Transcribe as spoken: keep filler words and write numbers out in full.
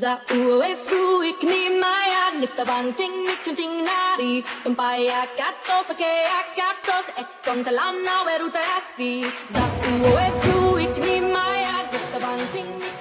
Za uwe fruik ni maya nifta banting nikunting nari tumpaya katos akea katos ekon talana weruta asi. Za uwe fruik ni maya nifta banting.